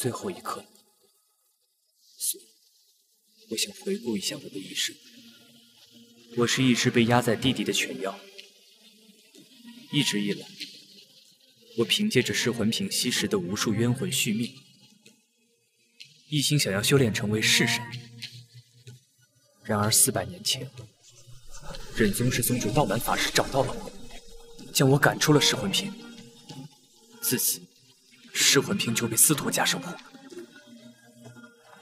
最后一刻。所以，我想回顾一下我的一生。我是一只被压在地底的犬妖。一直以来，我凭借着噬魂瓶吸食的无数冤魂续命，一心想要修炼成为弑神。然而400年前，忍宗是宗主道南法师找到了我，将我赶出了噬魂瓶。自此，噬魂瓶就被司徒家守护。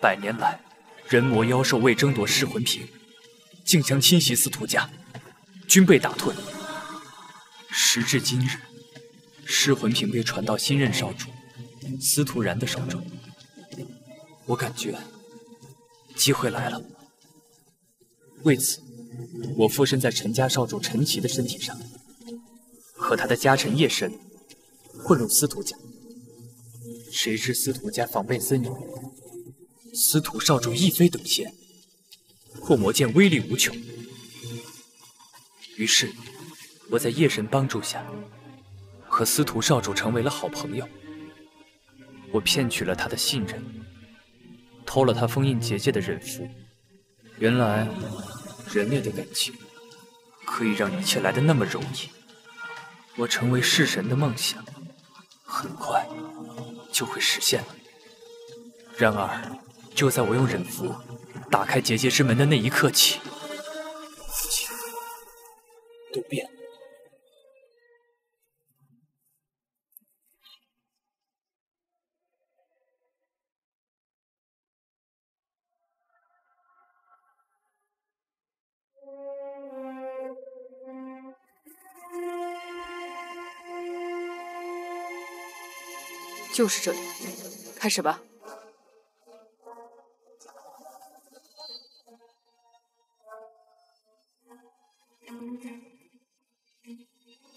100年来，人魔妖兽为争夺噬魂瓶，竞相侵袭司徒家，均被打退。时至今日，噬魂瓶被传到新任少主司徒然的手中。我感觉机会来了。为此，我附身在陈家少主陈奇的身体上，和他的家臣夜神混入司徒家。谁知司徒家防备森严，司徒少主一飞等闲，破魔剑威力无穷。于是，我在夜神帮助下，和司徒少主成为了好朋友。我骗取了他的信任，偷了他封印结界的忍符。原来，人类的感情可以让一切来得那么容易。我成为弑神的梦想，很快就会实现了。然而，就在我用忍符打开结界之门的那一刻起，一切都变了。就是这里，开始吧。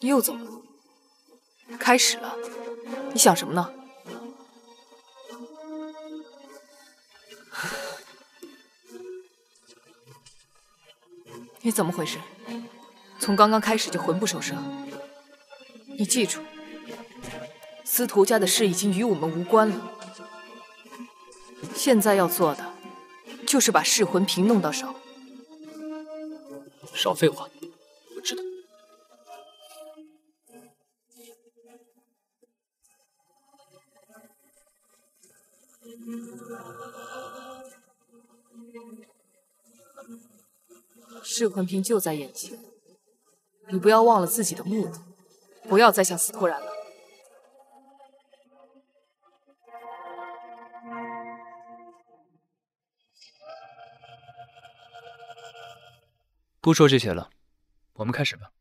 你又走了？开始了？你想什么呢？你怎么回事？从刚刚开始就魂不守舍。你记住。 司徒家的事已经与我们无关了。现在要做的，就是把噬魂瓶弄到手。少废话，我知道。噬魂瓶就在眼前，你不要忘了自己的目的，不要再向司徒然了。 不说这些了，我们开始吧。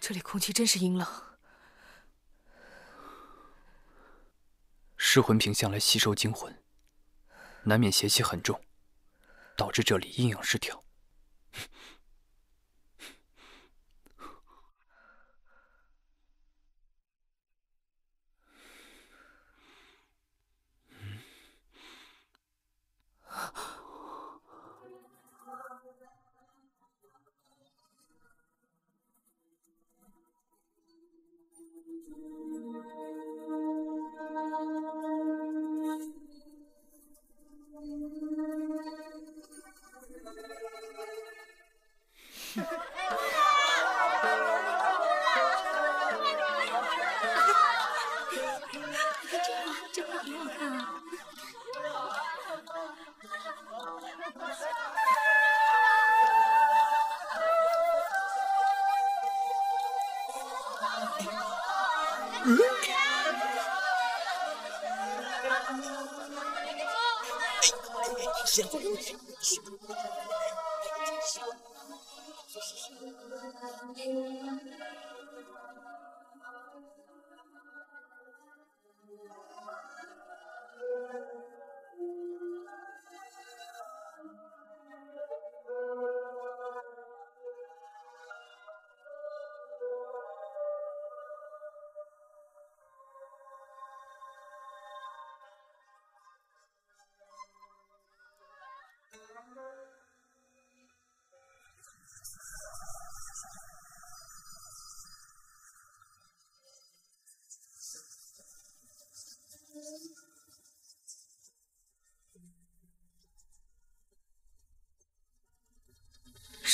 这里空气真是阴冷。噬魂瓶向来吸收精魂，难免邪气很重，导致这里阴阳失调。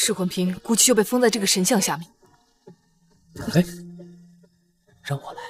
噬魂瓶估计就被封在这个神像下面。哎，让我来。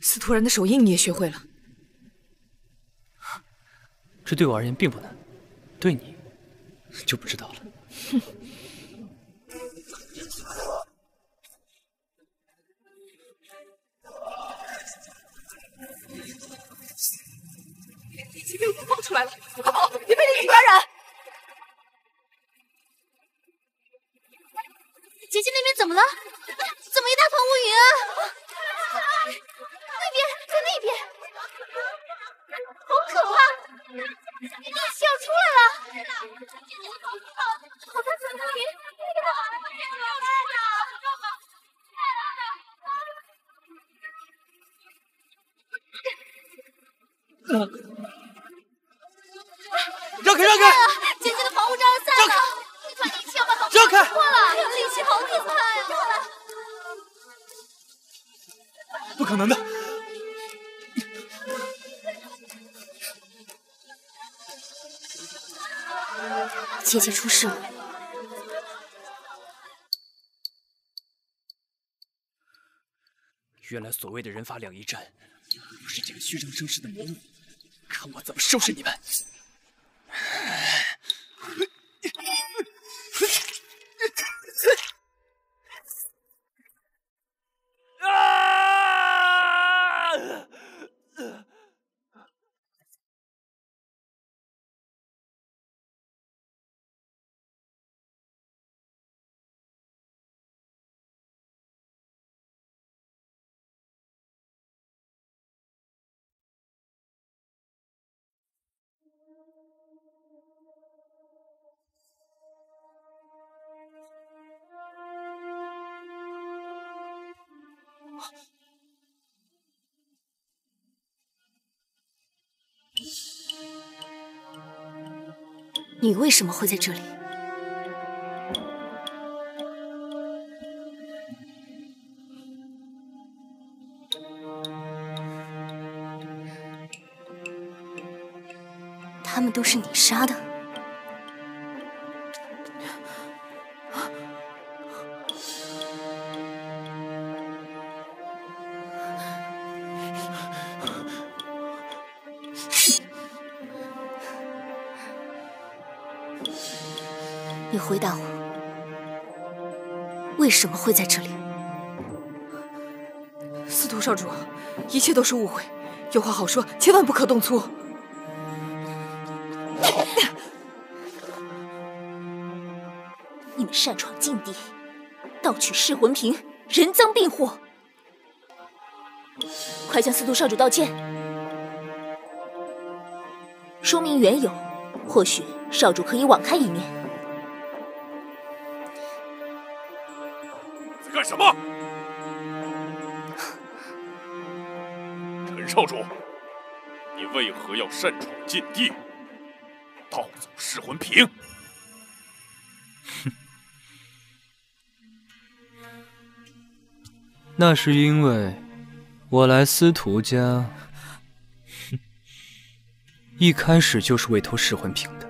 司徒然的手印你也学会了，这对我而言并不难，对你就不知道了。哼。 被我放出来了，快跑！别被那个传染。姐姐那边怎么了？怎么一大团乌云啊？那边，在那边，好可怕！力气要出来了。好大团乌云！让开！让开！姐姐的防护罩要散了，一团力气要把防护罩打破了，这力气好可怕呀！不可能的！姐姐出事了！原来所谓的人法两仪阵，不是这个虚张声势的魔物，看我怎么收拾你们！你为什么会在这里？他们都是你杀的？ 你回答我，为什么会在这里？司徒少主，一切都是误会，有话好说，千万不可动粗。你们擅闯禁地，盗取噬魂瓶，人赃并获，快向司徒少主道歉，说明缘由，或许少主可以网开一面。 干什么？陈少主，你为何要擅闯禁地，盗走噬魂瓶？哼，那是因为我来司徒家，一开始就是为偷噬魂瓶的。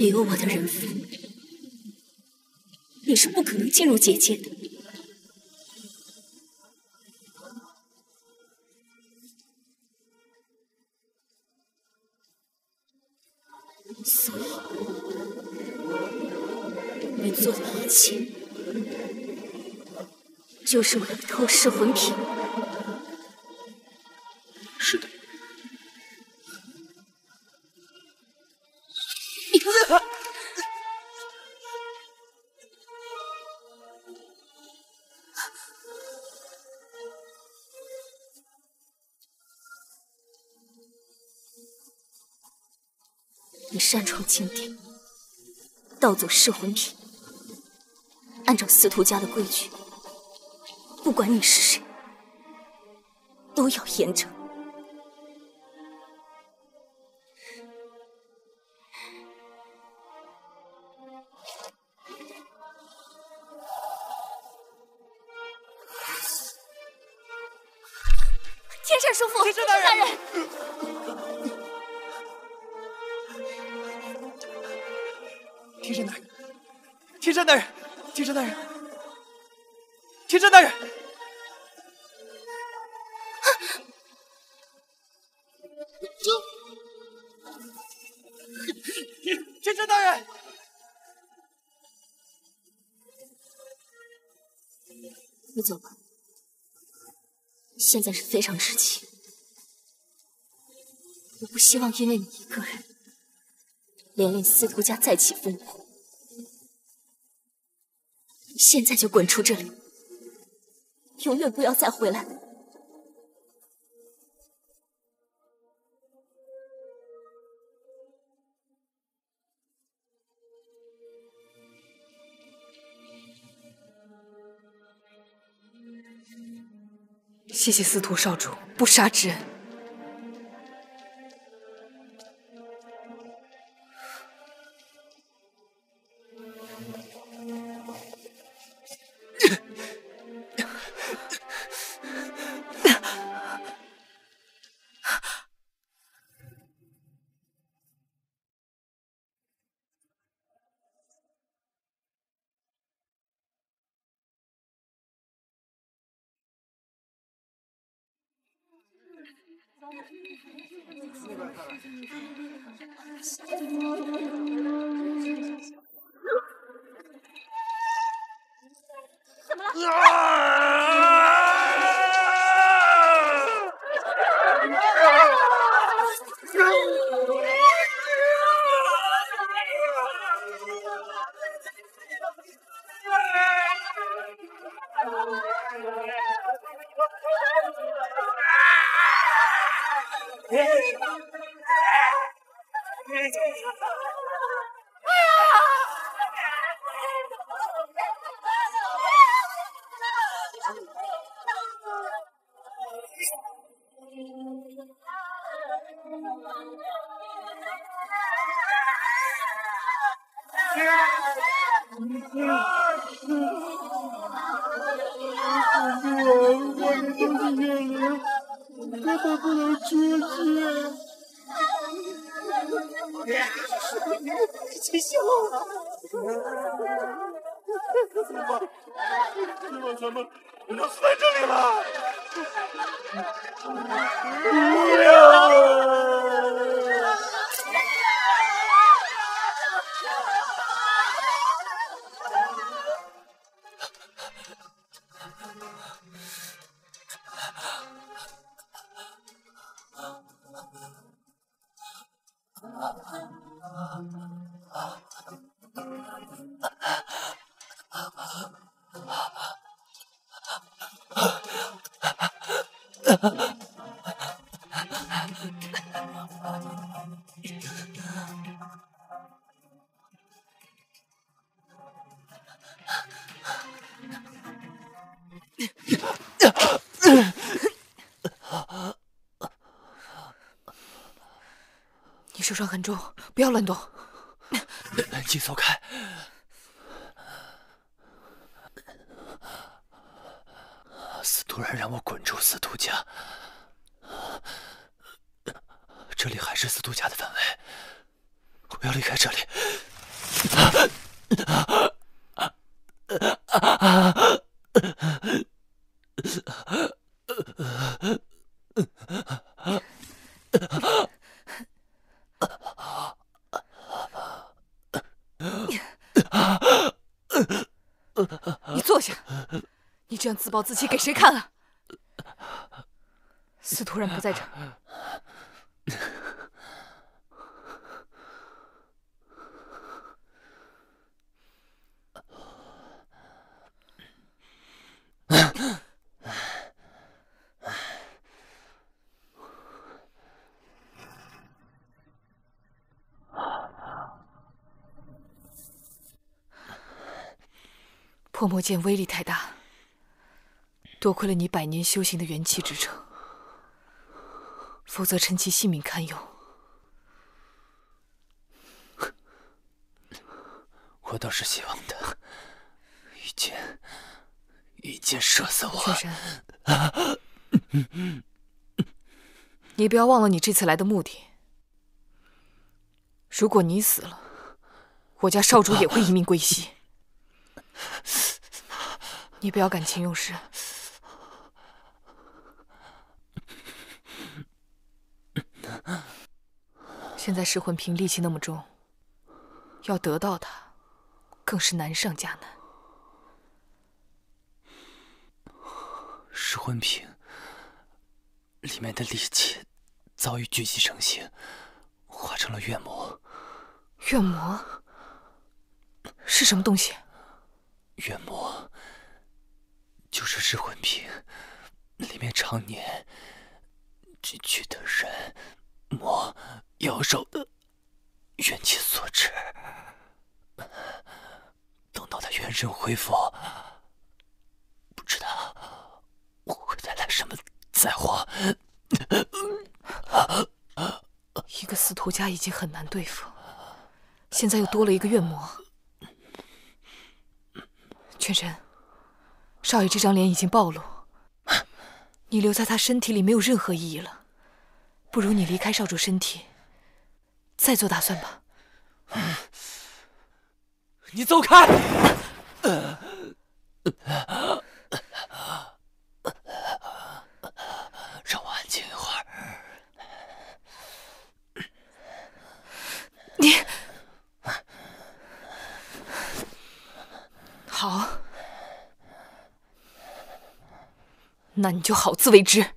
没有我的人符，你是不可能进入结界的。所以，你做的一切，就是为了偷噬魂瓶。是的。 你擅闯禁地，盗走噬魂瓶。按照司徒家的规矩，不管你是谁，都要严惩。天山叔父，天山大人。 天山大人，天山大人，天山大人，天山大人，天山大人，你走吧，现在是非常时期，我不希望因为你一个人。 连累司徒家再起风波，你现在就滚出这里，永远不要再回来。谢谢司徒少主不杀之恩。 怎么了？你受伤很重，不要乱动。请走开。 司徒然让我滚出司徒家，这里还是司徒家的范围，我要离开这里。你坐下。 你这样自暴自弃给谁看啊？司徒然不在这儿，破魔剑威力太大。 多亏了你100年修行的元气支撑，否则臣其性命堪忧。我倒是希望他一箭射死我。雪山，你不要忘了你这次来的目的。如果你死了，我家少主也会一命归西。你不要感情用事。 现在噬魂瓶戾气那么重，要得到它，更是难上加难。噬魂瓶里面的戾气早已聚集成型，化成了怨魔。怨魔是什么东西？怨魔就是噬魂瓶里面常年聚集的人。 魔妖兽的元气所致，等到他元神恢复，不知道我会带来什么灾祸。一个司徒家已经很难对付，现在又多了一个怨魔。全神，少爷这张脸已经暴露，你留在他身体里没有任何意义了。 不如你离开少主身体，再做打算吧。你走开！让我安静一会儿。你好，那你就好自为之。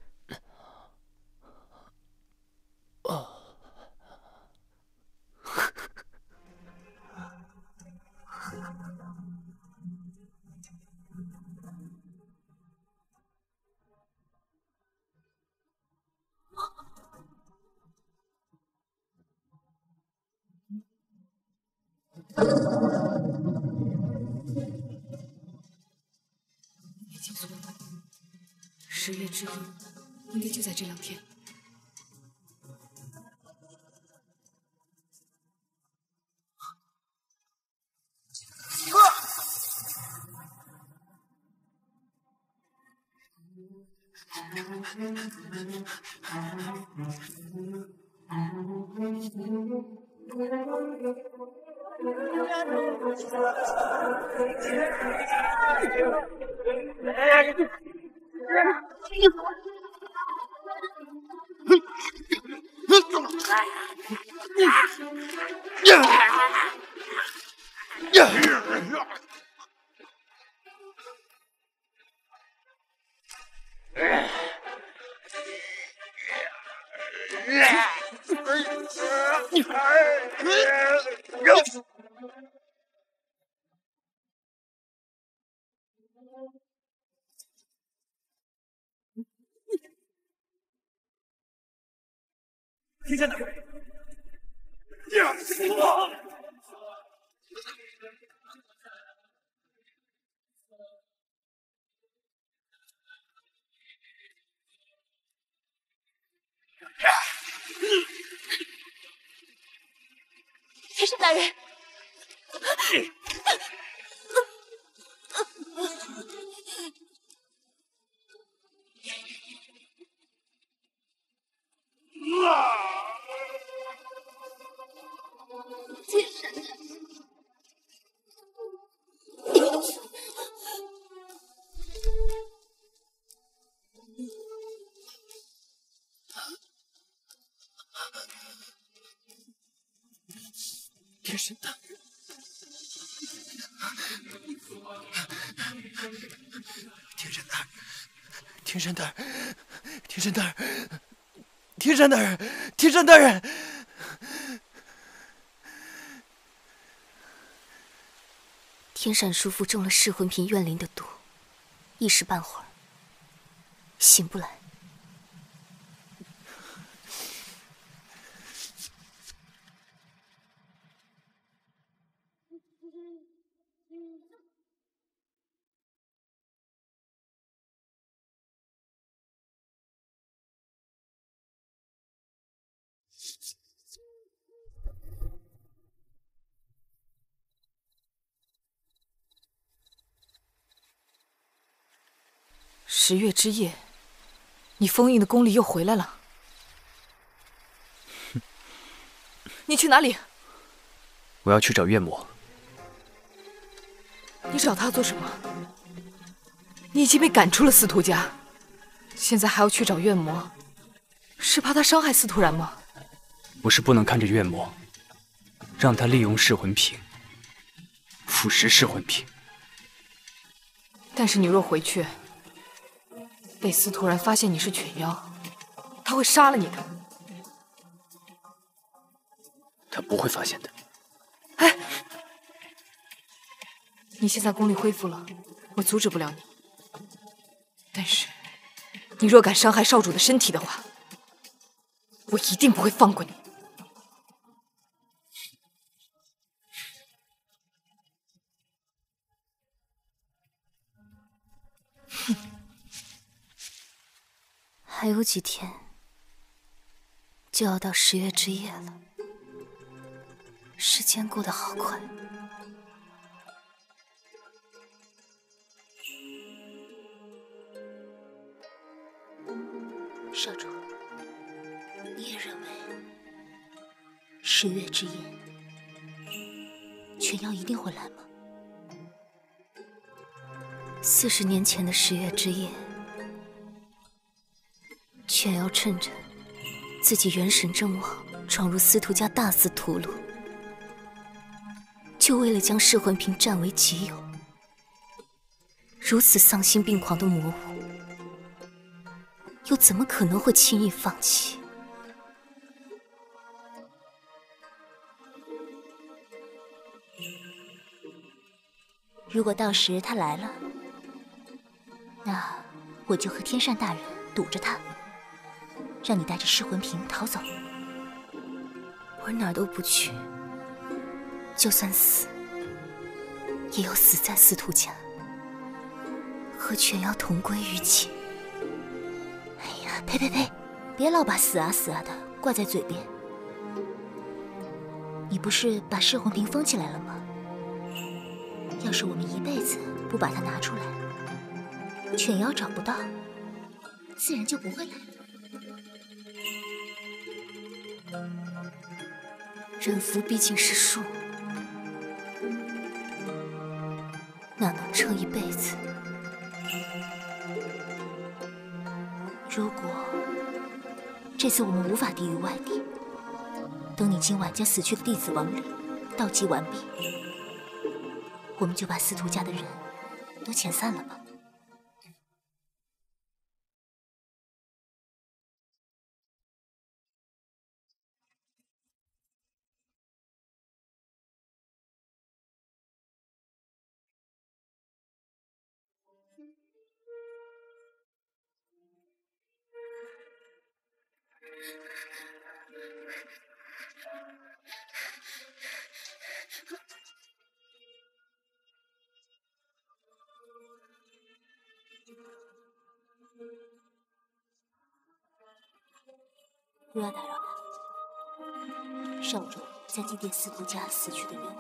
星宿。十月之后，应该就在这2天。天山大人，天山大人，天神大人，天神大人，天神大人，天神大人，天神大人，天神大人，天闪叔父中了噬魂瓶怨灵的毒，一时半会儿醒不来。 十月之夜，你封印的功力又回来了。你去哪里？我要去找怨魔。你找他做什么？你已经被赶出了司徒家，现在还要去找怨魔，是怕他伤害司徒然吗？我是不能看着怨魔，让他利用噬魂瓶腐蚀噬魂瓶。但是你若回去， 被司徒然发现你是犬妖，他会杀了你的。他不会发现的。哎，你现在功力恢复了，我阻止不了你。但是，你若敢伤害少主的身体的话，我一定不会放过你。哼。 还有几天就要到十月之夜了，时间过得好快。少主，你也认为十月之夜犬妖一定会来吗？40年前的十月之夜。 犬妖趁着自己元神正旺，闯入司徒家大肆屠戮，就为了将噬魂瓶占为己有。如此丧心病狂的魔物，又怎么可能会轻易放弃？如果到时他来了，那我就和天善大人堵着他。 让你带着噬魂瓶逃走，我哪儿都不去，就算死，也要死在司徒家，和和犬妖同归于尽。哎呀，呸呸呸！别老把死啊死啊的挂在嘴边。你不是把噬魂瓶封起来了吗？要是我们一辈子不把它拿出来，犬妖找不到，自然就不会来了。人夫毕竟是树。 哪能撑一辈子？如果这次我们无法抵御外敌，等你今晚将死去的弟子亡灵盗祭完毕，我们就把司徒家的人都遣散了吧。不要打扰他。上周在祭奠司徒家死去的冤魂。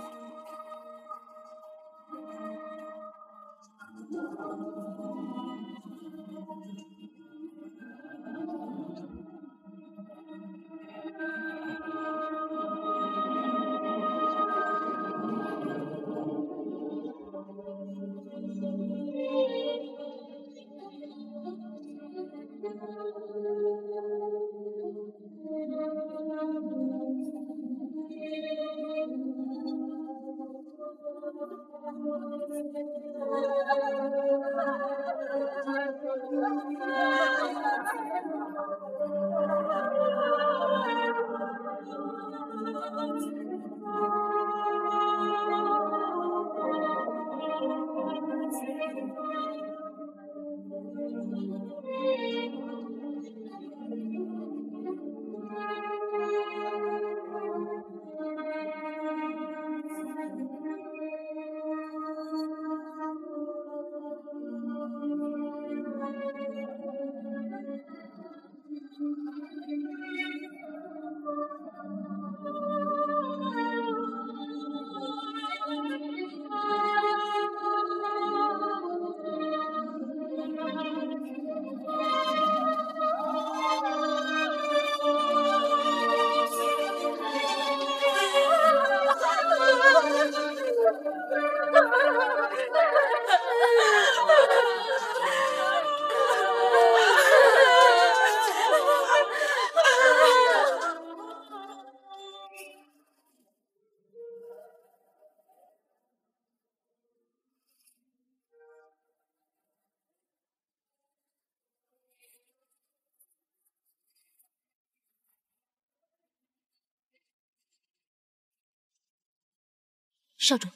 少主，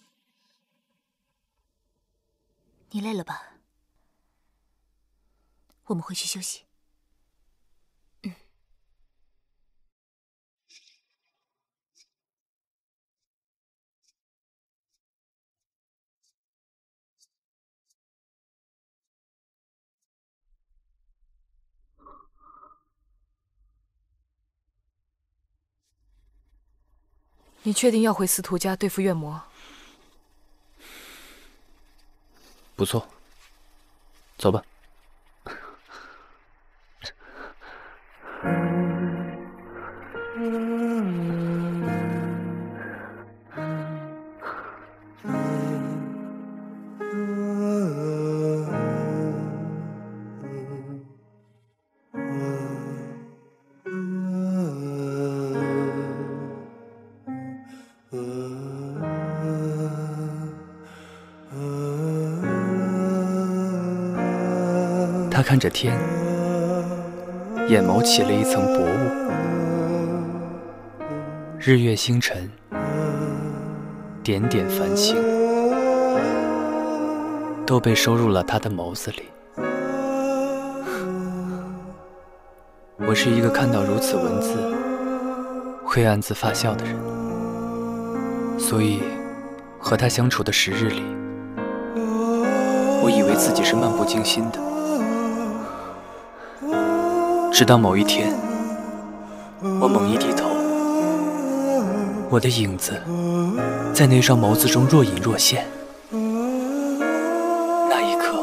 你累了吧？我们回去休息。嗯。你确定要回司徒家对付怨魔？ 不错，走吧。看着天，眼眸起了一层薄雾，日月星辰，点点繁星，都被收入了他的眸子里。我是一个看到如此文字会暗自发笑的人，所以和他相处的10日里，我以为自己是漫不经心的。直到某一天，我猛一低头，我的影子在那双眸子中若隐若现。那一刻，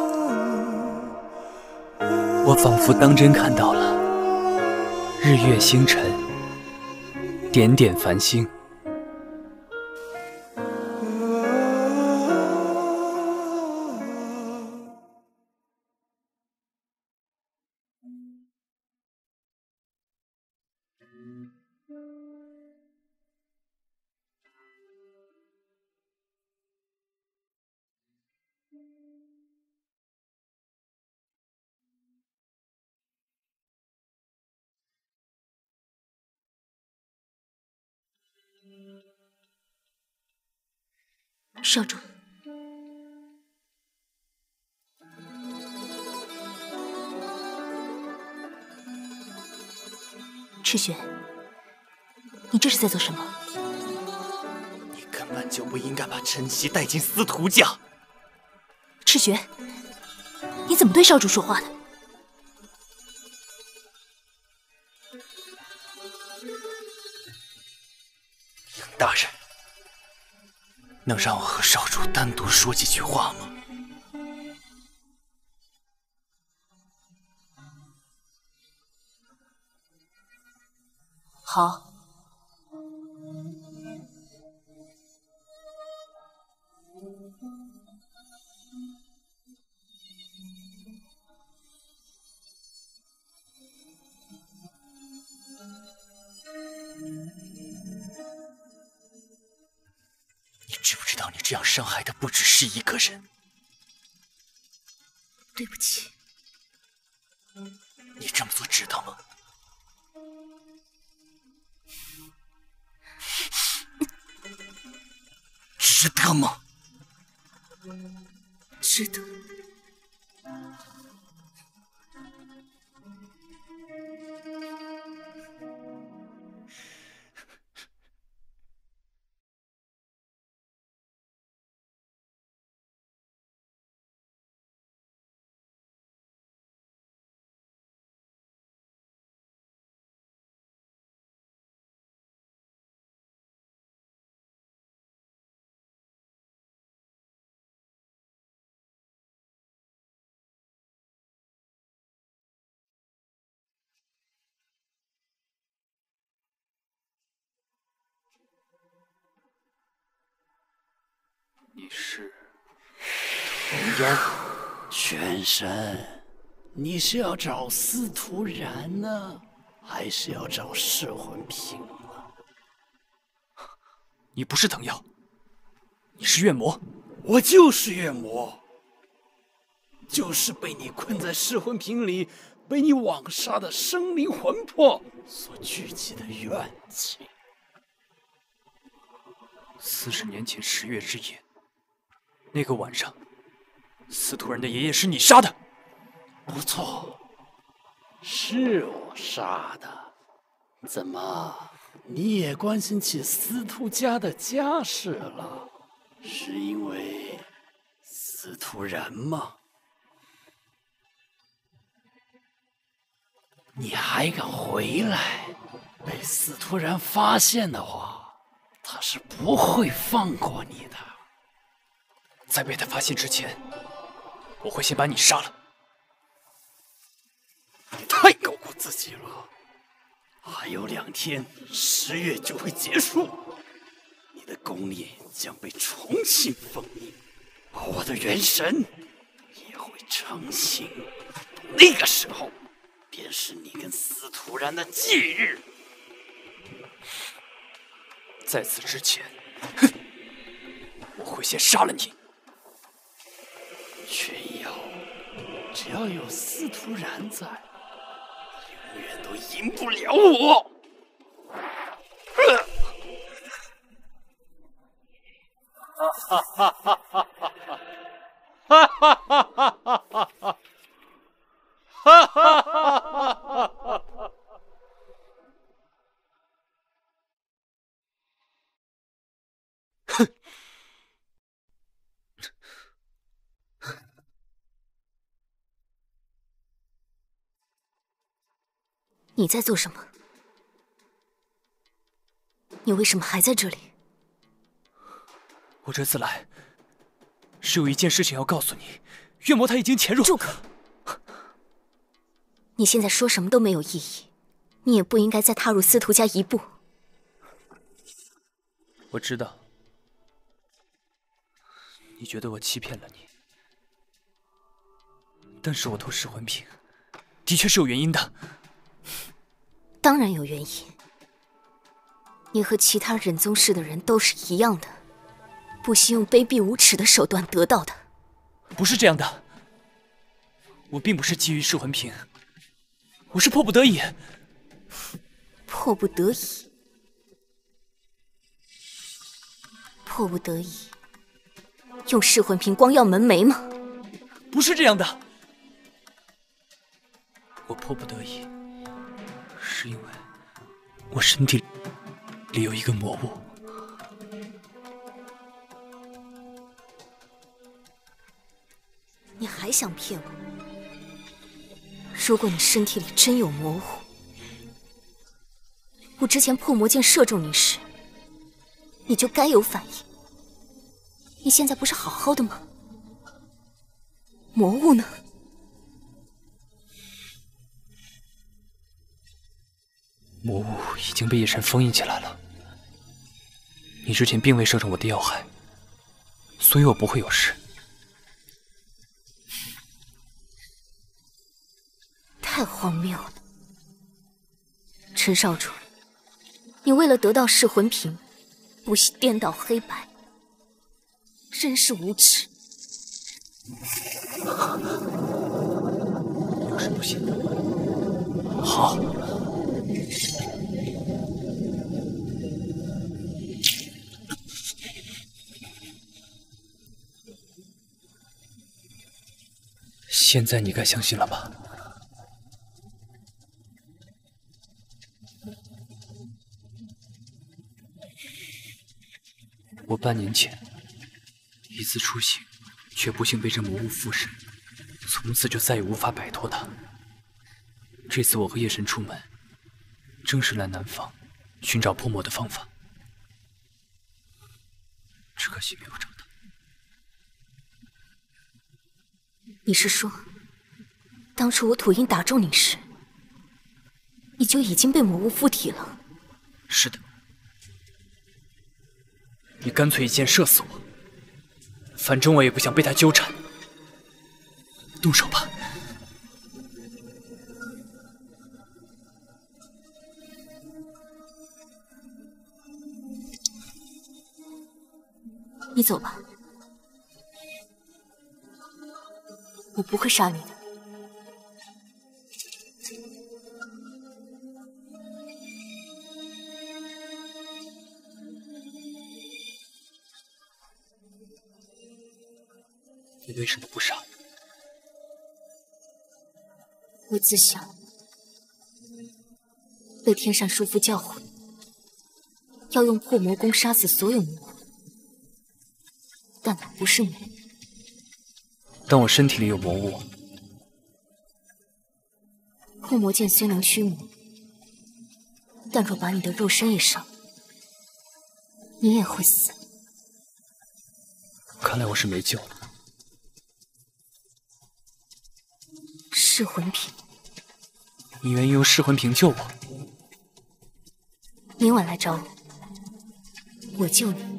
我仿佛当真看到了日月星辰，点点繁星。 少主，赤玄，你这是在做什么？你根本就不应该把陈奇带进司徒家。赤玄，你怎么对少主说话的？杨大人。 能让我和少主单独说几句话吗？好。这样伤害的不只是一个人。对不起。你这么做值得吗？值得吗？值得。你是童烟，玄神，你是要找司徒然呢，还是要找噬魂瓶啊？你不是藤妖，你是怨魔。我就是怨魔，就是被你困在噬魂瓶里，被你枉杀的生灵魂魄所聚集的怨气。40年前10月之夜。 那个晚上，司徒然的爷爷是你杀的，不错，是我杀的。怎么，你也关心起司徒家的家事了？是因为司徒然吗？你还敢回来？被司徒然发现的话，他是不会放过你的。 在被他发现之前，我会先把你杀了。你太高估自己了，还有2天，10月就会结束，你的功力将被重新封印，而我的元神也会成型。那个时候，便是你跟司徒然的忌日。在此之前，哼，我会先杀了你。 玄妖，只要有司徒然在，永远都赢不了我。哈哈哈哈哈！哈哈哈哈哈！哈哈哈哈哈！你在做什么？你为什么还在这里？我这次来，是有一件事情要告诉你。月魔他已经潜入。住口！你现在说什么都没有意义，你也不应该再踏入司徒家一步。我知道，你觉得我欺骗了你，但是我偷噬魂瓶，的确是有原因的。当然有原因，你和其他忍宗室的人都是一样的，不惜用卑鄙无耻的手段得到的。不是这样的，我并不是基于噬魂瓶，我是迫不得已。迫不得已，迫不得已，用噬魂瓶光耀门楣吗？不是这样的，我迫不得已。 是因为我身体里有一个魔物，你还想骗我？如果你身体里真有魔物，我之前破魔剑射中你时，你就该有反应。你现在不是好好的吗？魔物呢？ 魔物已经被夜神封印起来了。你之前并未射中我的要害，所以我不会有事。太荒谬了，陈少主，你为了得到噬魂瓶，不惜颠倒黑白，真是无耻！有什么不行？好。 现在你该相信了吧？我半年前一次出行，却不幸被这魔物附身，从此就再也无法摆脱它。这次我和夜神出门。 正是来南方寻找破魔的方法，只可惜没有找到。你是说，当初我土印打中你时，你就已经被魔物附体了？是的。你干脆一箭射死我，反正我也不想被他纠缠。动手吧。 你走吧，我不会杀你的。你为什么不杀我？我自小被天善叔父教诲，要用破魔功杀死所有魔物。 但那不是你。但我身体里有魔物。破魔剑虽能驱魔，但若把你的肉身一伤，你也会死。看来我是没救了。噬魂瓶。你愿意用噬魂瓶救我？明晚来找我，我救你。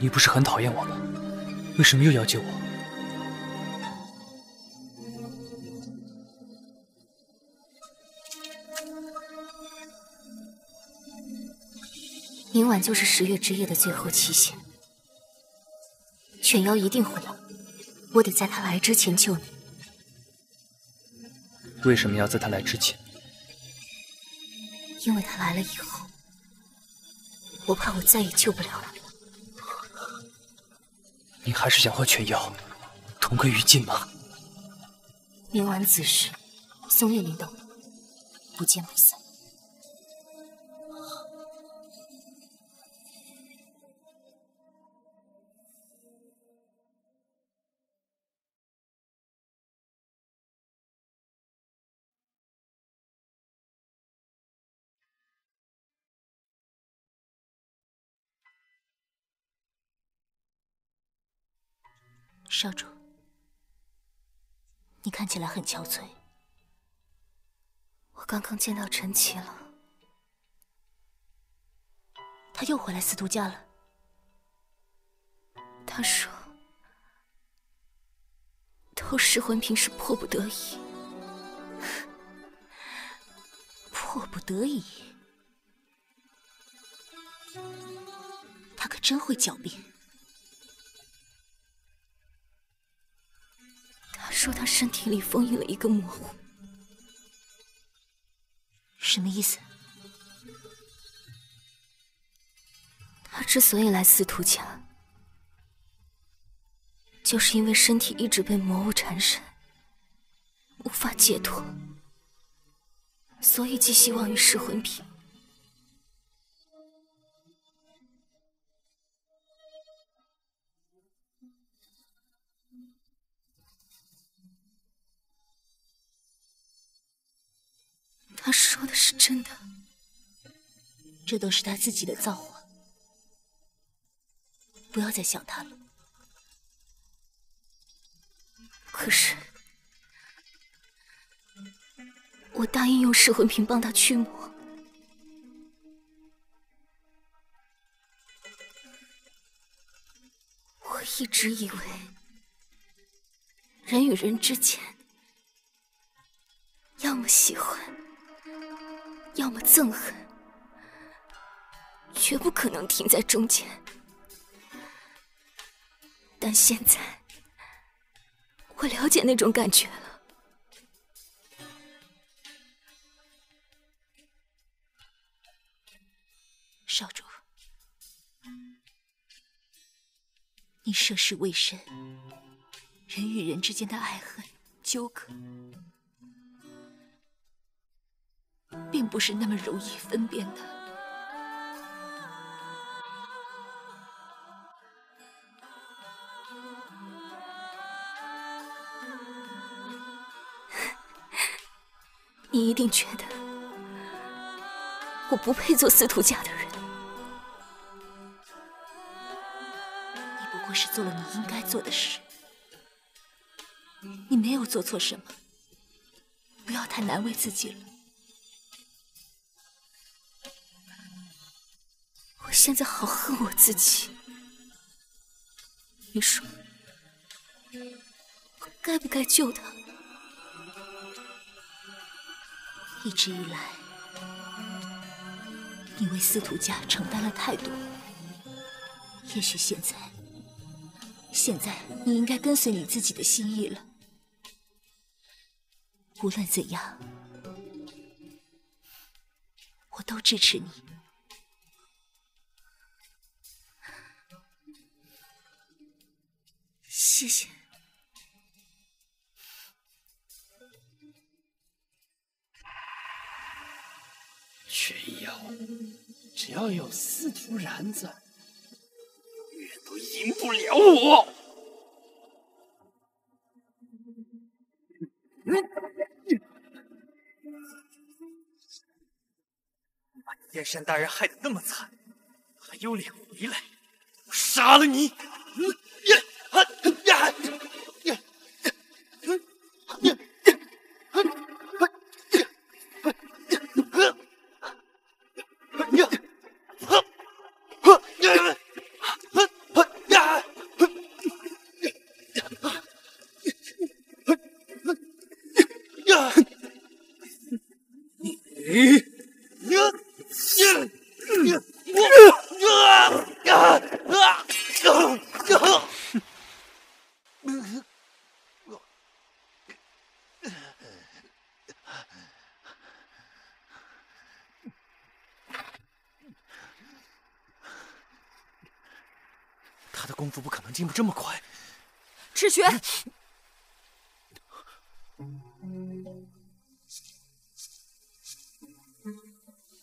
你不是很讨厌我吗？为什么又要救我？明晚就是10月之夜的最后期限，犬妖一定会来，我得在他来之前救你。为什么要在他来之前？因为他来了以后，我怕我再也救不了了。 你还是想和犬妖同归于尽吗？明晚子时，松叶林等我，不见不散。少主，你看起来很憔悴。我刚刚见到陈奇了，他又回来司徒家了。他说，偷噬魂瓶是迫不得已。迫不得已，他可真会狡辩。 说他身体里封印了一个魔物，什么意思？他之所以来司徒家，就是因为身体一直被魔物缠身，无法解脱，所以寄希望于噬魂瓶。他说的是真的，这都是他自己的造化，不要再想他了。可是，我答应用噬魂瓶帮他驱魔，我一直以为人与人之间，要么喜欢。 要么憎恨，绝不可能停在中间。但现在，我了解那种感觉了。少主，你涉世未深，人与人之间的爱恨纠葛。 并不是那么容易分辨的。你一定觉得我不配做司徒家的人，你不过是做了你应该做的事，你没有做错什么，不要太难为自己了。 我现在好恨我自己，你说我该不该救他？一直以来，你为司徒家承担了太多，也许现在你应该跟随你自己的心意了。无论怎样，我都支持你。 谢谢。全妖，只要有司徒然在，永远都赢不了我。把燕山大人害得那么惨，还有脸回来？我杀了你！进步这么快，赤血，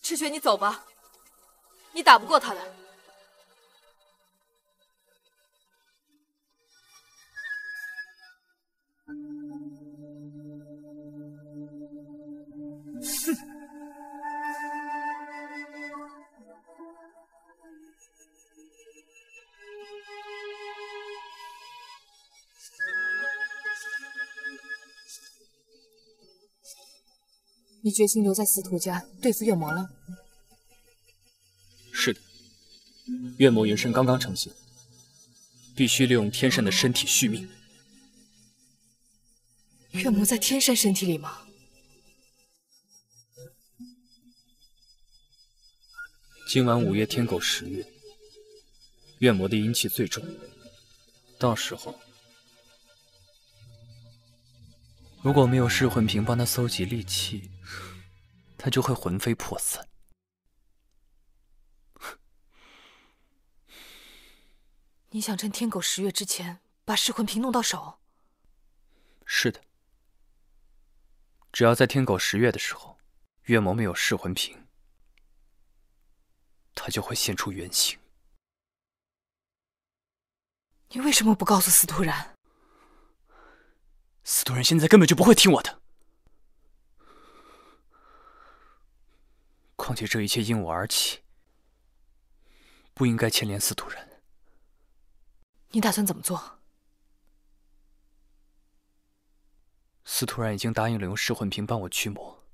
赤血，你走吧，你打不过他的。哼。你决心留在司徒家对付月魔了？是的，月魔元神刚刚成型，必须利用天山的身体续命。月魔在天山身体里吗？今晚5月天狗10月，月魔的阴气最重，到时候。 如果没有噬魂瓶帮他搜集戾气，他就会魂飞魄散。你想趁天狗10月之前把噬魂瓶弄到手？是的，只要在天狗10月的时候，月魔没有噬魂瓶，他就会现出原形。你为什么不告诉司徒然？ 司徒然现在根本就不会听我的。况且这一切因我而起，不应该牵连司徒然。你打算怎么做？司徒然已经答应了用噬魂瓶帮我驱魔，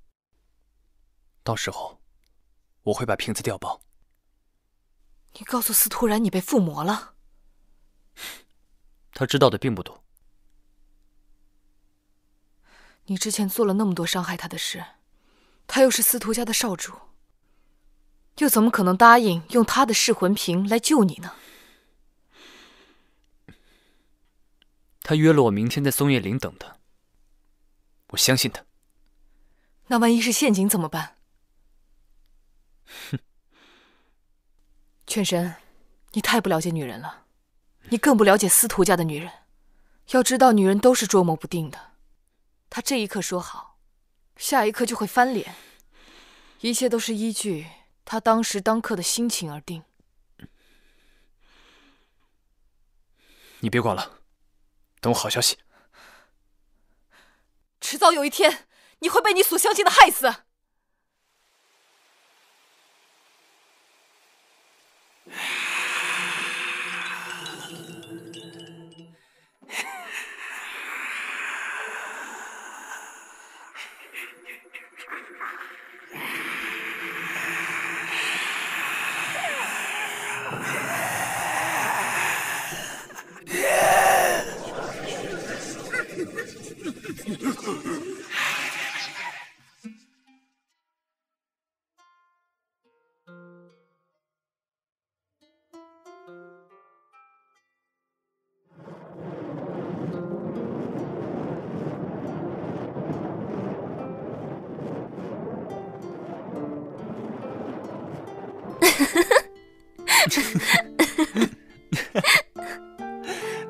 到时候我会把瓶子调包。你告诉司徒然你被附魔了？他知道的并不多。 你之前做了那么多伤害他的事，他又是司徒家的少主，又怎么可能答应用他的噬魂瓶来救你呢？他约了我明天在松叶林等他，我相信他。那万一是陷阱怎么办？哼！劝神，你太不了解女人了，你更不了解司徒家的女人。要知道，女人都是捉摸不定的。 他这一刻说好，下一刻就会翻脸，一切都是依据他当时当刻的心情而定。你别管了，等我好消息。迟早有一天，你会被你所相信的害死。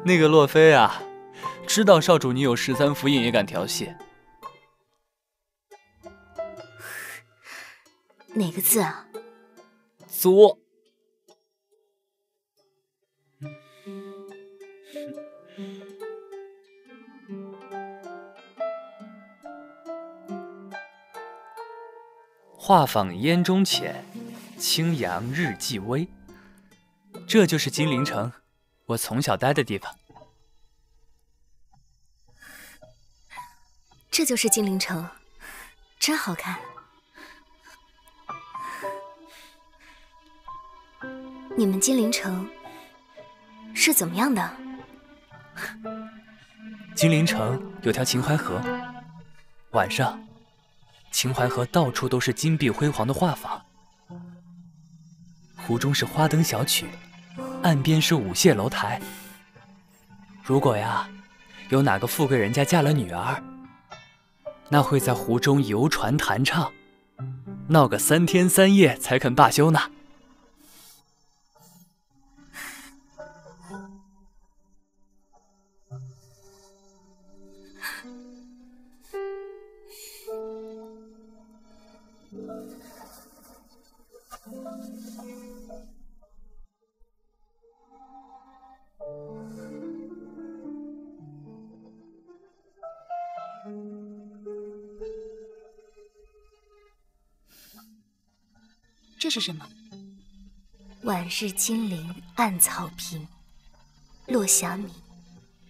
那个洛菲啊，知道少主你有13符印也敢调戏，哪个字啊？作。画舫烟中浅，清扬日际微。这就是金陵城，我从小待的地方。 这就是金陵城，真好看。你们金陵城是怎么样的？金陵城有条秦淮河，晚上秦淮河到处都是金碧辉煌的画舫，湖中是花灯小曲，岸边是舞榭楼台。如果呀，有哪个富贵人家嫁了女儿。 那会在湖中游船弹唱，闹个3天3夜才肯罢休呢。这是什么？晚日金陵暗草坪，落霞明，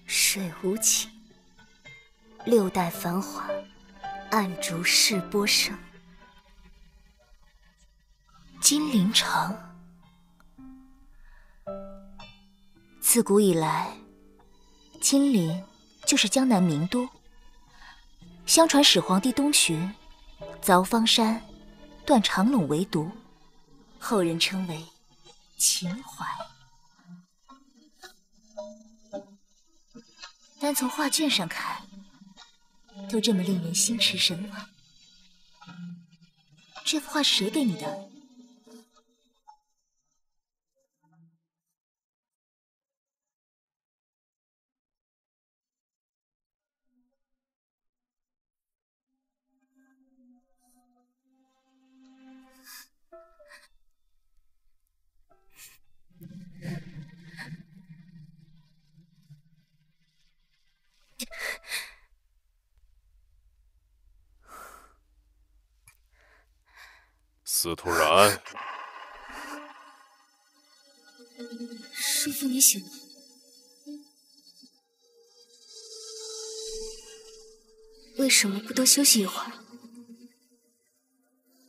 水无情。6代繁华，暗竹试波声。金陵城，自古以来，金陵就是江南名都。相传始皇帝东巡，凿方山，断长垄为毒，后人称为秦淮。单从画卷上看，都这么令人心驰神往。这幅画是谁给你的？司徒然，师父，你醒了。为什么不多休息一会儿？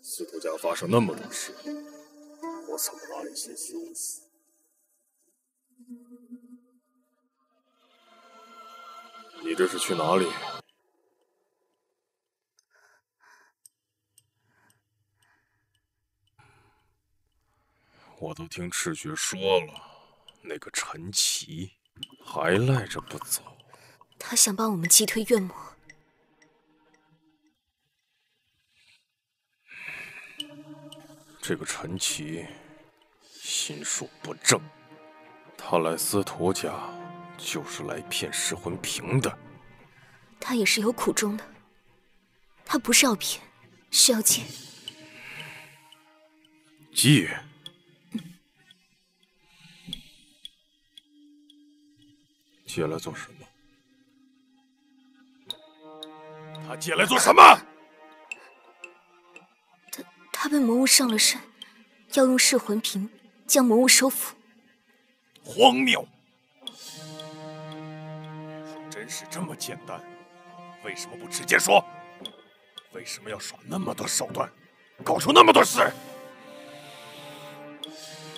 司徒家发生那么多事，我怎么拉了一些休息？你这是去哪里？ 我都听赤学说了，那个陈奇还赖着不走。他想帮我们击退怨魔。这个陈奇心术不正，他来司徒家就是来骗噬魂瓶的。他也是有苦衷的，他不是要骗，是要借。借。 借来做什么？他借来做什么？他被魔物上了身，要用噬魂瓶将魔物收服。荒谬！说真是这么简单，为什么不直接说？为什么要耍那么多手段，搞出那么多事？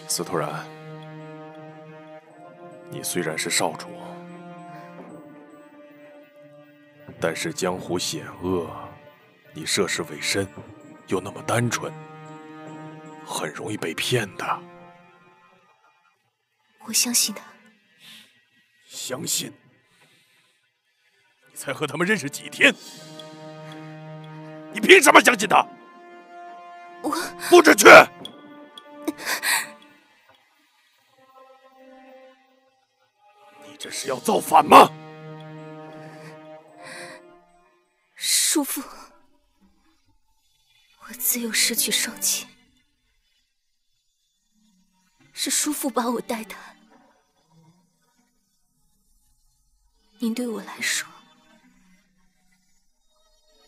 司徒然，你虽然是少主。 但是江湖险恶，你涉世未深，又那么单纯，很容易被骗的。我相信他。相信？你才和他们认识几天，你凭什么相信他？我不准去！你这是要造反吗？ 叔父，我自幼失去双亲，是叔父把我带大。您对我来说，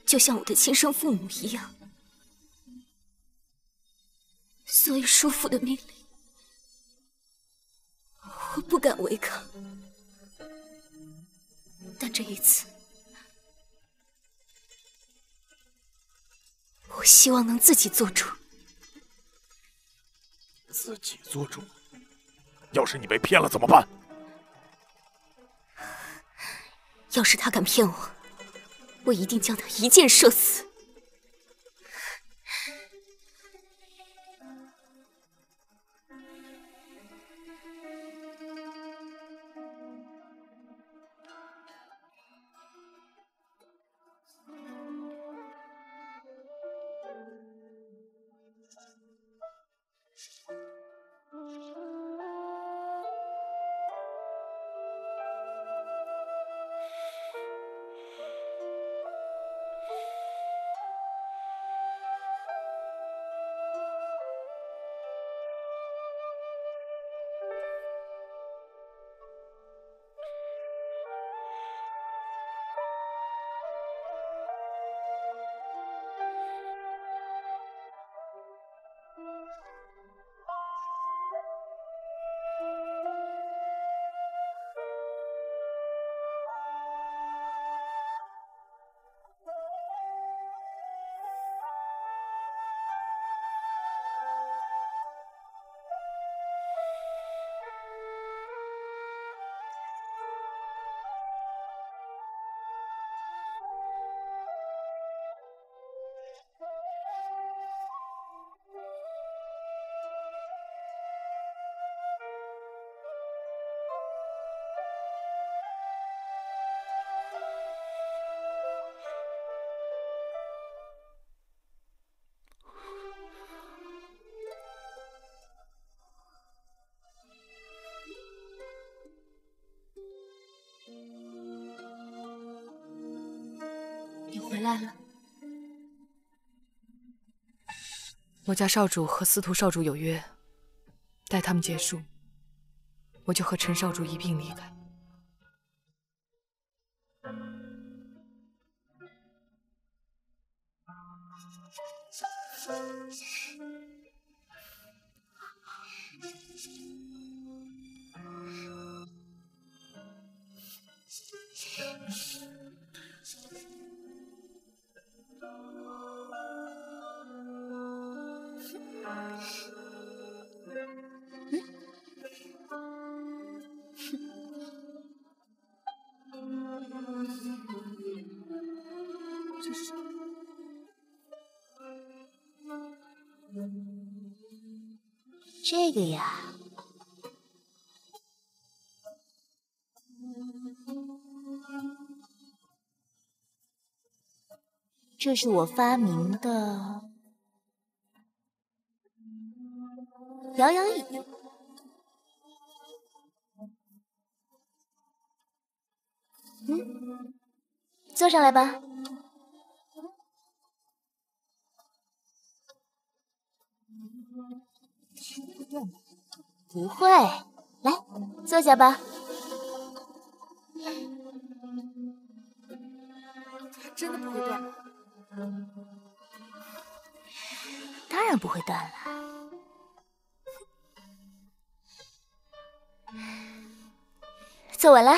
就像我的亲生父母一样，所以叔父的命令，我不敢违抗。但这一次。 我希望能自己做主。自己做主？要是你被骗了怎么办？要是他敢骗我，我一定将他一箭射死。来了。我家少主和司徒少主有约，待他们结束，我就和陈少主一并离开。 这个呀，这是我发明的摇摇椅。嗯，坐上来吧。 不会，来坐下吧。真的不会断？当然不会断了。坐稳了。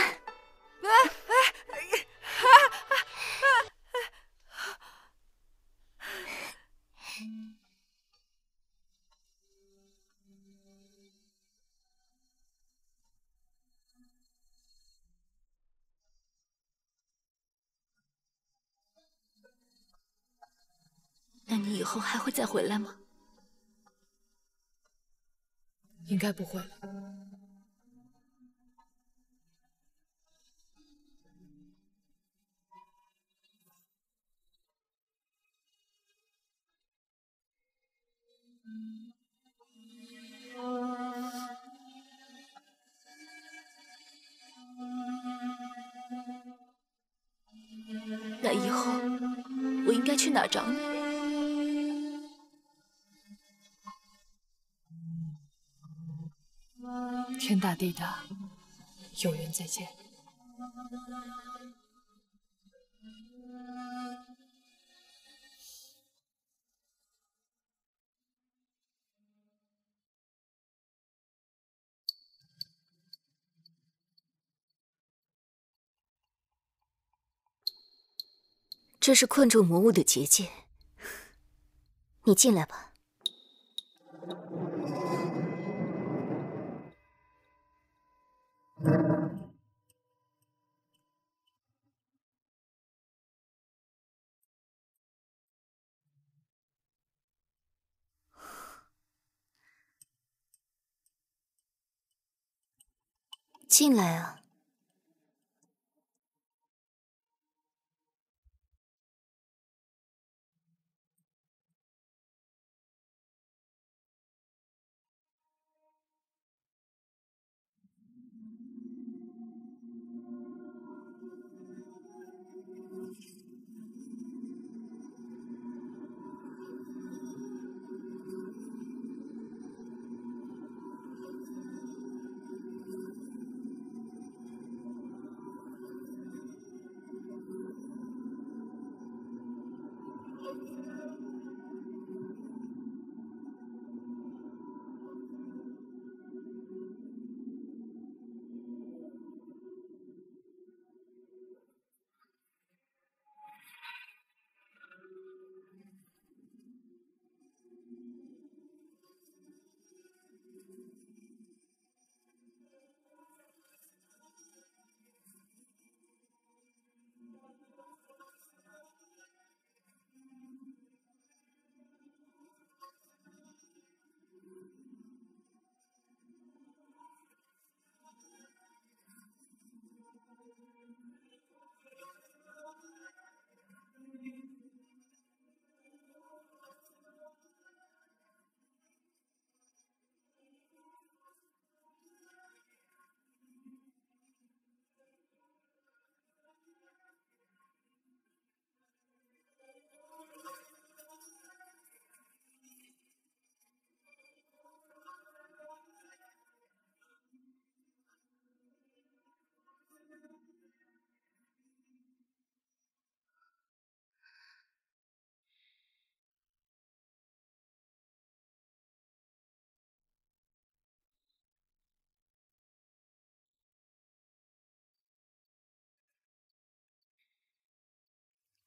那你以后还会再回来吗？应该不会了。那以后我应该去哪儿找你？ 天大地大，有缘再见。这是困住魔物的结界，你进来吧。 进来啊！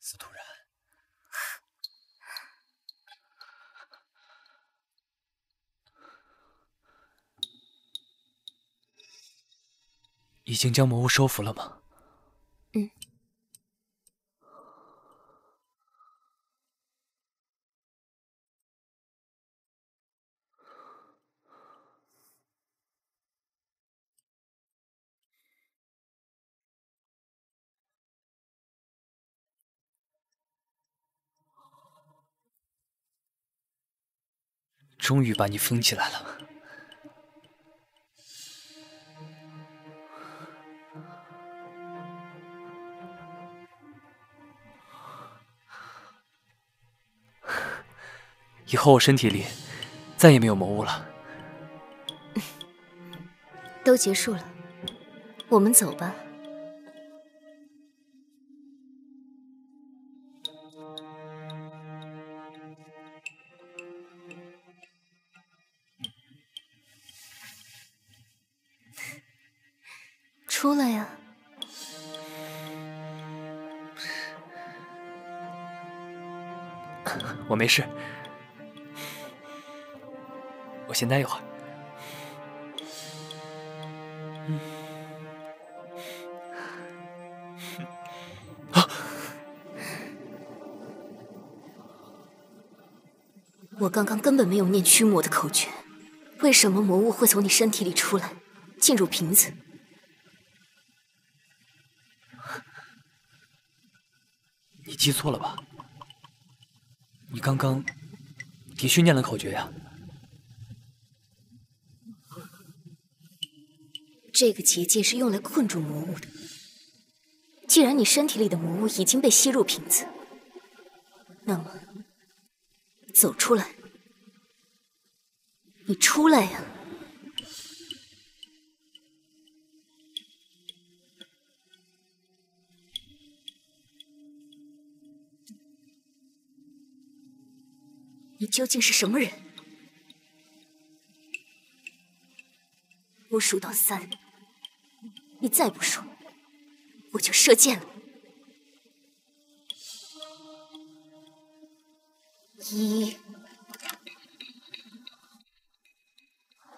司徒然，已经将魔物收服了吗？ 终于把你封起来了。以后我身体里再也没有魔物了。都结束了，我们走吧。出来呀！我没事，我先待一会儿。啊！我刚刚根本没有念驱魔的口诀，为什么魔物会从你身体里出来，进入瓶子？ 你记错了吧？你刚刚的确念了口诀呀。这个结界是用来困住魔物的。既然你身体里的魔物已经被吸入瓶子，那么走出来，你出来呀！ 你究竟是什么人？我数到3，你再不说，我就射箭了。1、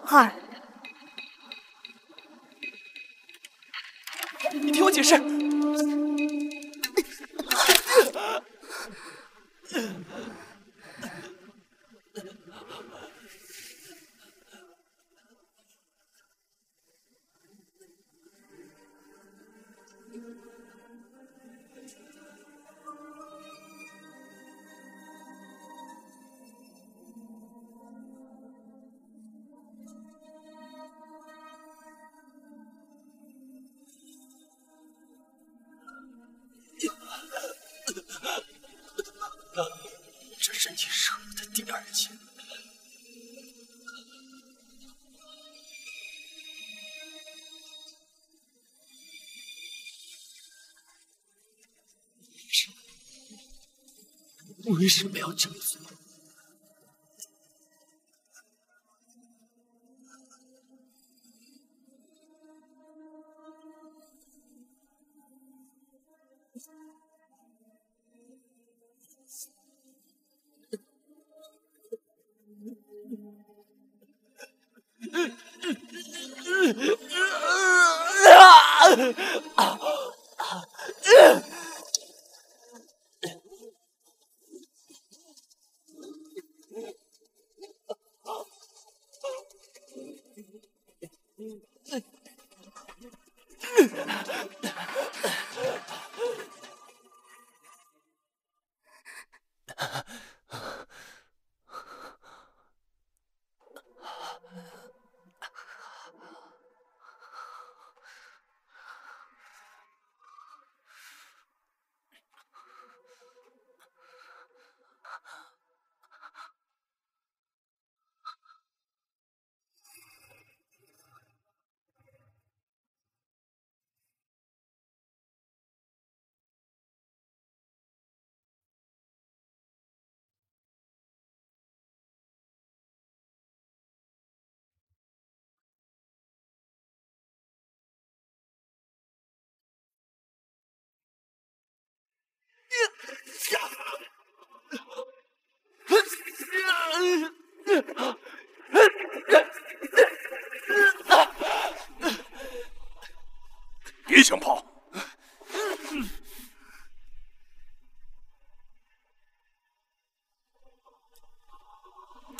2，你听我解释。 为什么要这么做？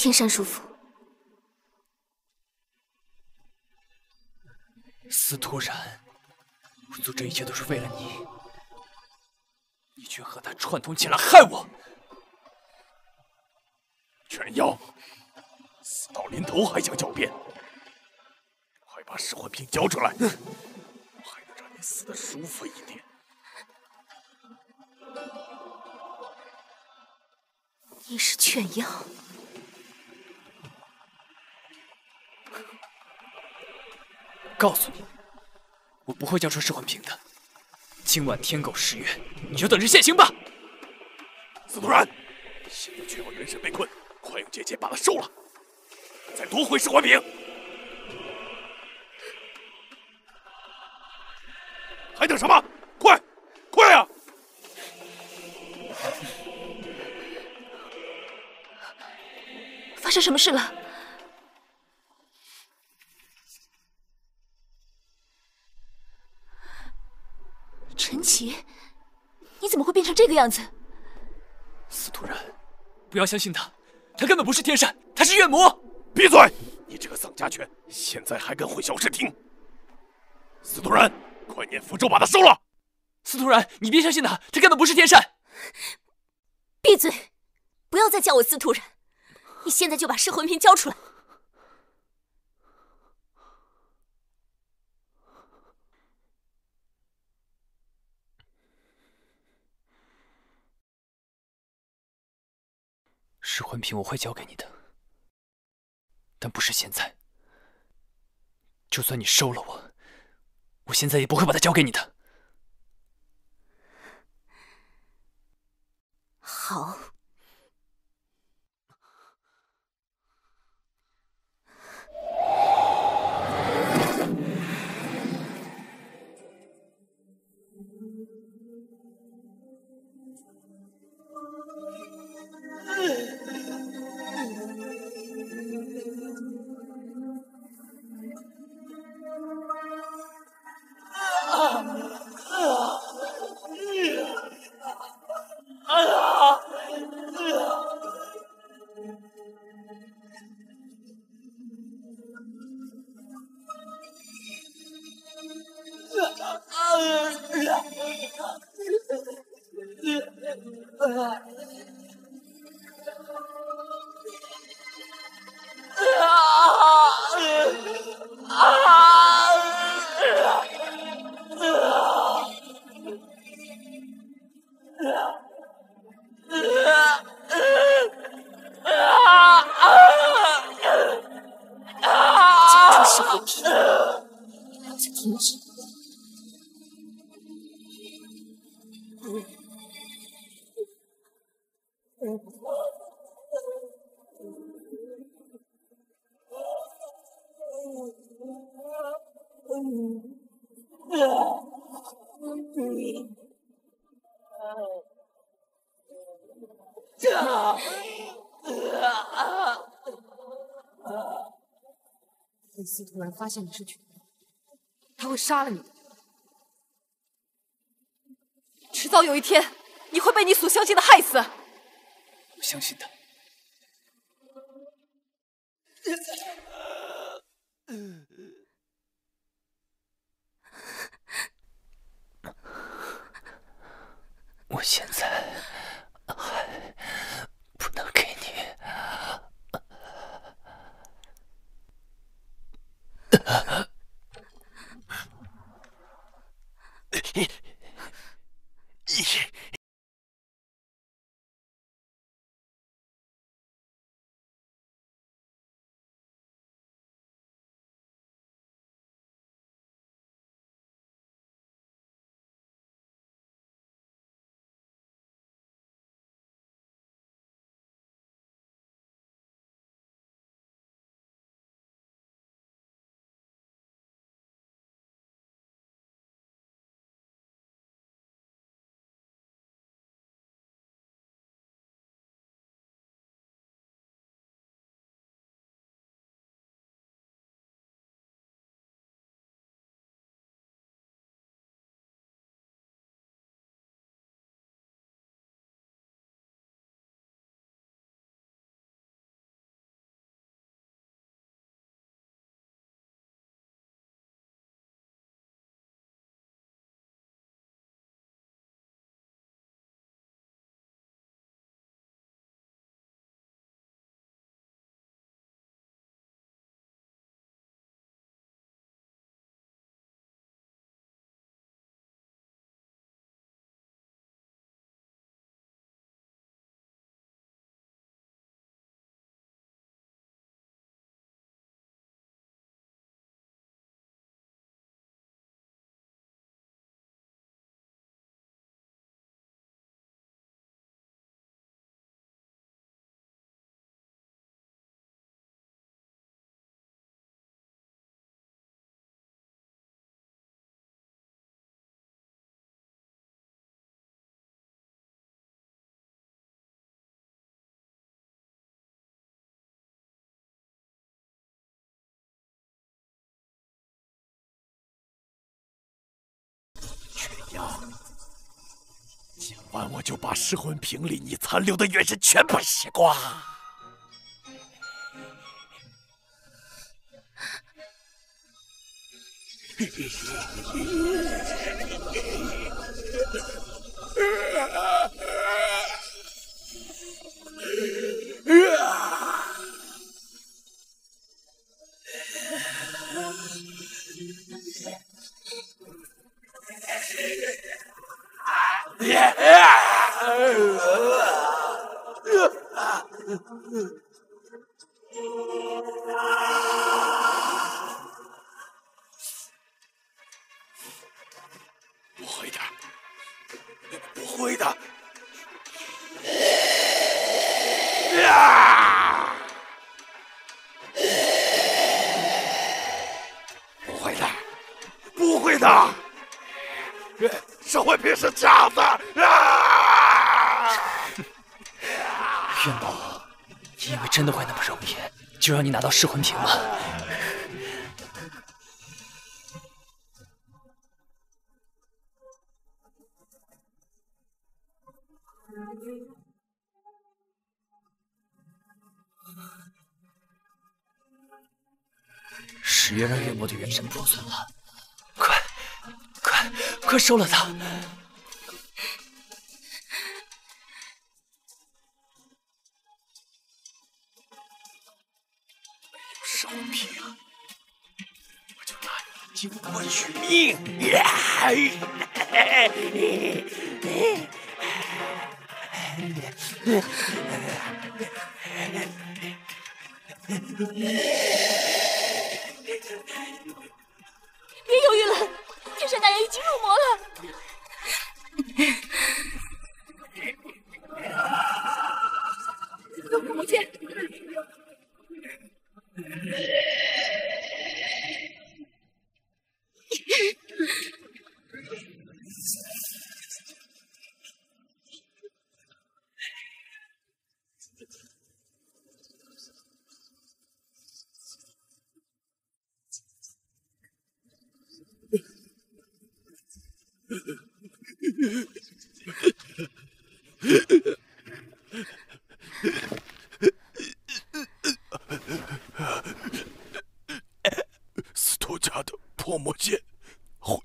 天山叔父。司徒然，我做这一切都是为了你，你却和他串通起来害我。犬妖，死到临头还想狡辩，快把噬魂瓶交出来，我还能让你死得舒服一点。 你是犬妖，告诉你，我不会交出噬魂瓶的。今晚天狗食月，你就等着现形吧。司徒然，现在犬妖元神被困，快用结界把他收了，再夺回噬魂瓶。还等什么？快，快呀！ 发生什么事了？陈奇，你怎么会变成这个样子？司徒然，不要相信他，他根本不是天山，他是怨魔！闭嘴！你这个丧家犬，现在还敢混淆视听！司徒然，快念符咒把他收了！司徒然，你别相信他，他根本不是天山！闭嘴！不要再叫我司徒然！ 你现在就把噬魂瓶交出来！噬魂瓶我会交给你的，但不是现在。就算你收了我，我现在也不会把它交给你的。好。 李斯突然发现你是犬妖，他会杀了你的。迟早有一天，你会被你所相信的害死。我相信他。我现在还不能给你。今晚我就把噬魂瓶里你残留的元神全部吸光。不会的，不会的！啊！不会的，不会的！噬魂瓶是假的！啊！冤枉我！你以为真的会那么容易就让你拿到噬魂瓶吗？ 石月让月魔的元神破损了，快收了它！烧瓶，我就拿你金冠续命！ 别犹豫了，天神大人已经入魔了。都跟我去！司徒家的破魔剑会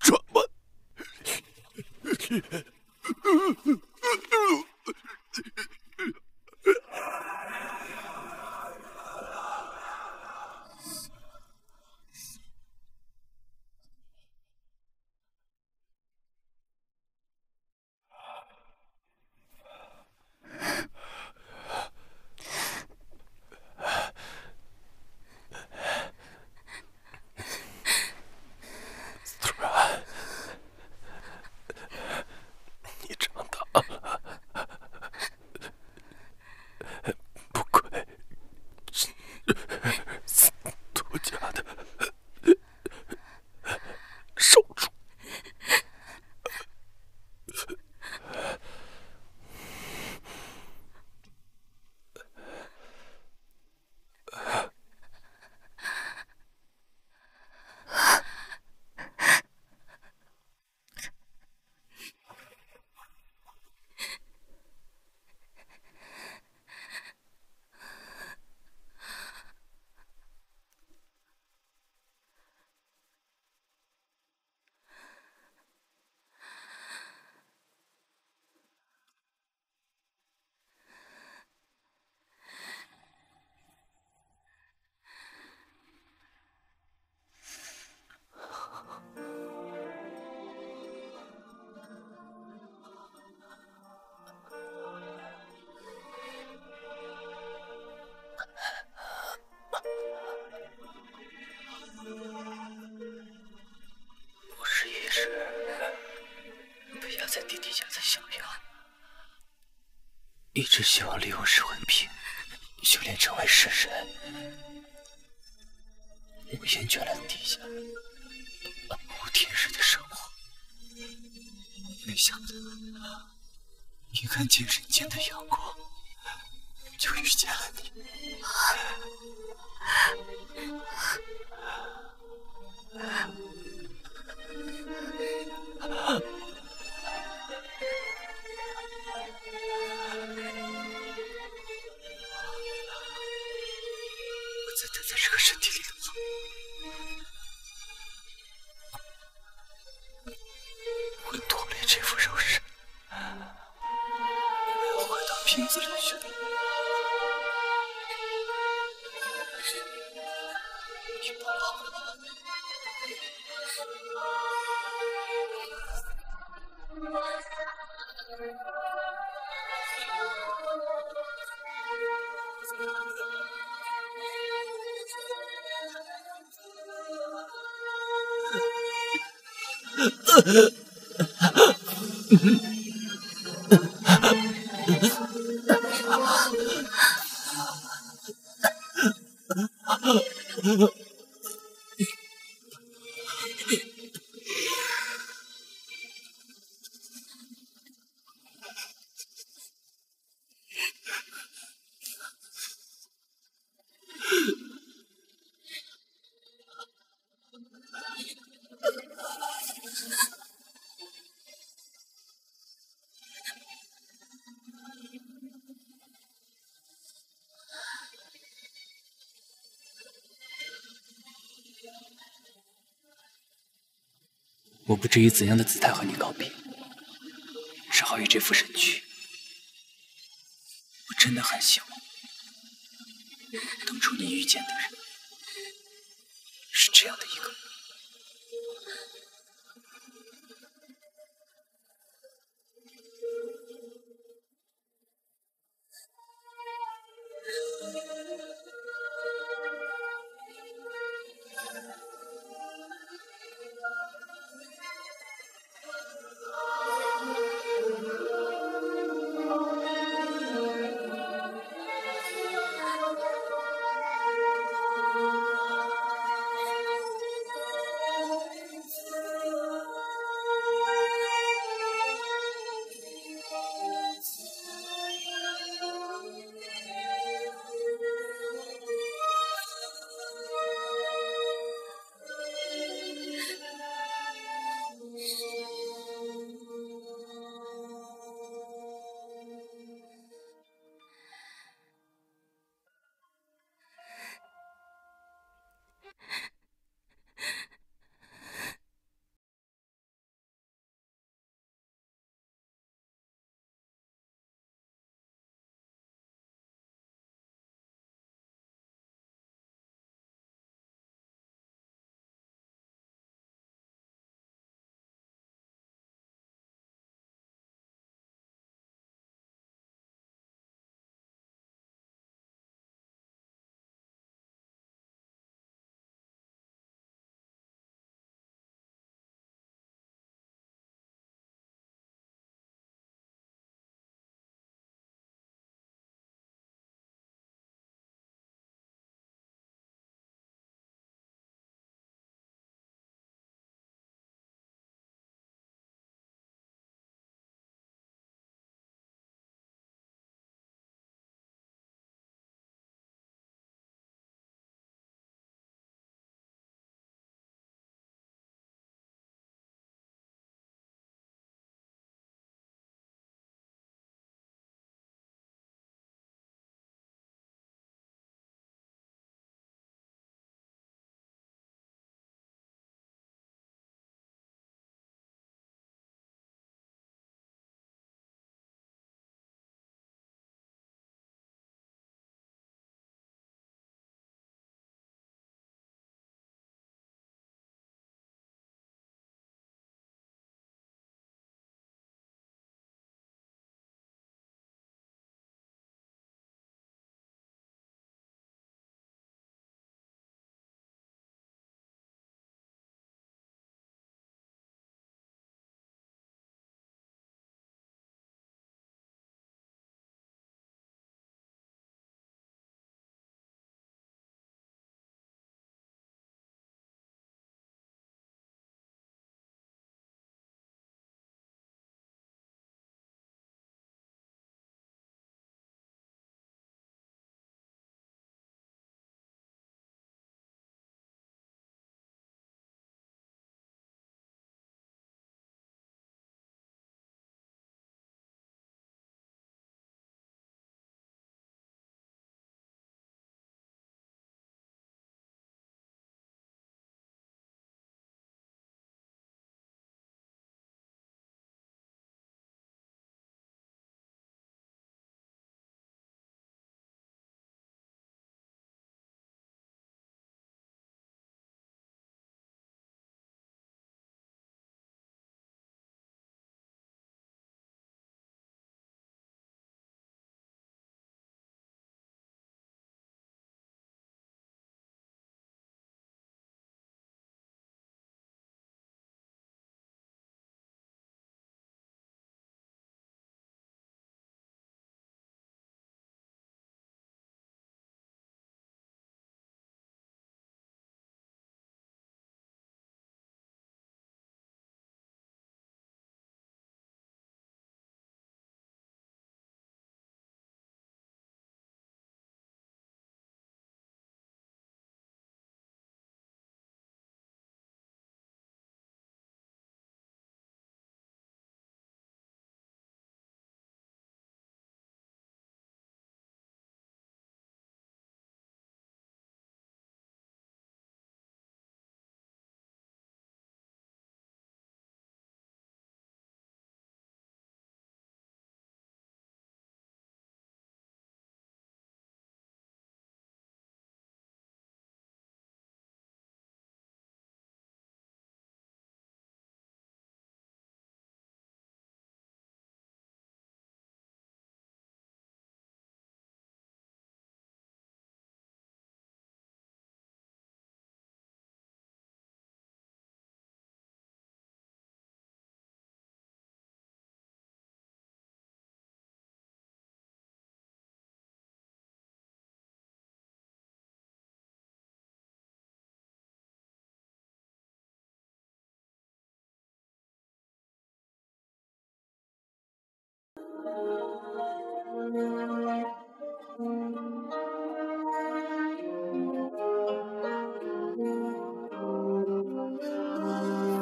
转弯。一直希望利用噬魂瓶修炼成为噬神，我厌倦了地下暗无天日的生活，没想到一看见人间的阳光，就遇见了你。在这个身体里头，我脱离这副肉身，回到瓶子里去了。你抱抱我。 我不知以怎样的姿态和你告别，只好以这副身躯。我真的很希望，当初你遇见的人是这样的一个。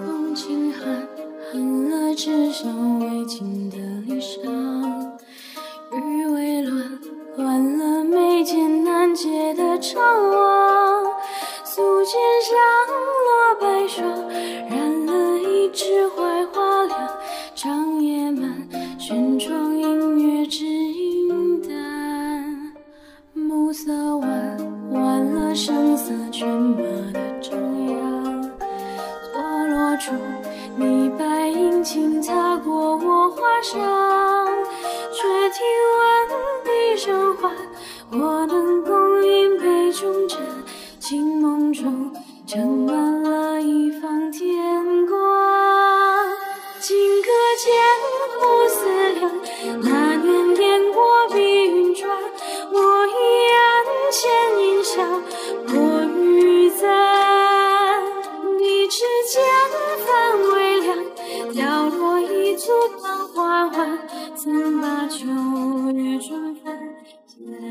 风轻寒，寒了纸上未尽的离殇，雨微乱，乱了眉间难解的怅惘。素笺上落白霜，染了一枝槐花凉。长夜漫，轩窗映月只影淡。暮色晚，晚了声色犬马的张扬。错落处，你白银轻擦过我花裳。却听闻笛声唤，我等共饮杯中盏。清梦中盛满了一方天光，金戈剑不思量，那年雁过碧云川，我已暗牵吟笑，破玉簪，你指尖泛微凉，凋落一簇桃花瓣，怎把秋雨春分解？